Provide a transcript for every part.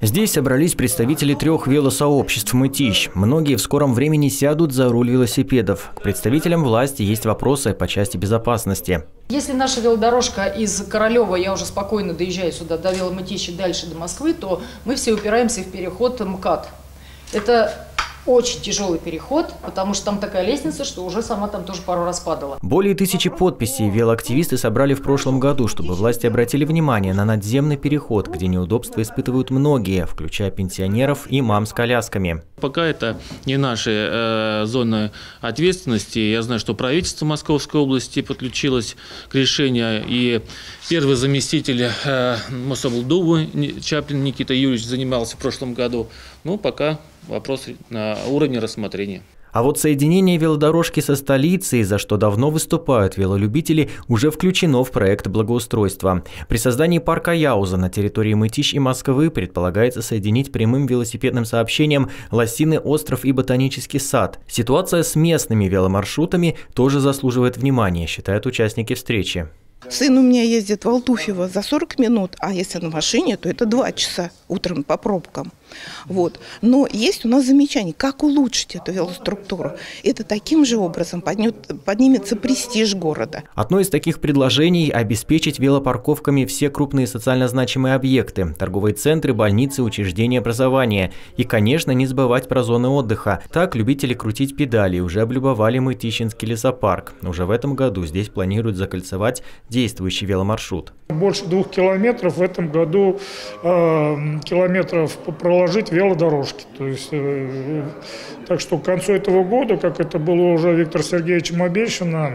Здесь собрались представители трех велосообществ Мытищ. Многие в скором времени сядут за руль велосипедов. К представителям власти есть вопросы по части безопасности. Если наша велодорожка из Королева, я уже спокойно доезжаю сюда, до Мытищи, дальше до Москвы, то мы все упираемся в переход МКАД. Это очень тяжелый переход, потому что там такая лестница, что уже сама там тоже пару раз падала. Более 1000 подписей велоактивисты собрали в прошлом году, чтобы власти обратили внимание на надземный переход, где неудобства испытывают многие, включая пенсионеров и мам с колясками. Пока это не наши зоны ответственности. Я знаю, что правительство Московской области подключилось к решению, и первый заместитель Мособлдумы Чаплин Никита Юрьевич занимался в прошлом году. Ну, пока вопрос на уровне рассмотрения. А вот соединение велодорожки со столицей, за что давно выступают велолюбители, уже включено в проект благоустройства. При создании парка Яуза на территории Мытищ и Москвы предполагается соединить прямым велосипедным сообщением Лосиный остров и Ботанический сад. Ситуация с местными веломаршрутами тоже заслуживает внимания, считают участники встречи. Сын у меня ездит в Алтуфьево за 40 минут, а если на машине, то это 2 часа утром по пробкам. Вот. Но есть у нас замечание, как улучшить эту велоструктуру. Это таким же образом поднимется престиж города. Одно из таких предложений – обеспечить велопарковками все крупные социально значимые объекты – торговые центры, больницы, учреждения образования. И, конечно, не забывать про зоны отдыха. Так любители крутить педали уже облюбовали Мытищинский лесопарк. Уже в этом году здесь планируют закольцевать действующий веломаршрут. Больше 2 километров в этом году километров проложить велодорожки. То есть, так что к концу этого года, как это было уже Виктором Сергеевичем обещано,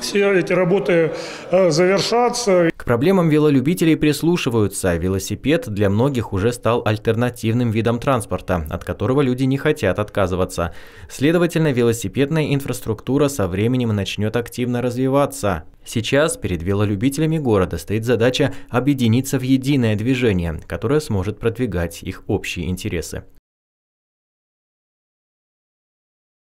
все эти работы завершатся. К проблемам велолюбителей прислушиваются. Велосипед для многих уже стал альтернативным видом транспорта, от которого люди не хотят отказываться. Следовательно, велосипедная инфраструктура со временем начнет активно развиваться. Сейчас перед велолюбителями города стоит задача объединиться в единое движение, которое сможет продвигать их общие интересы.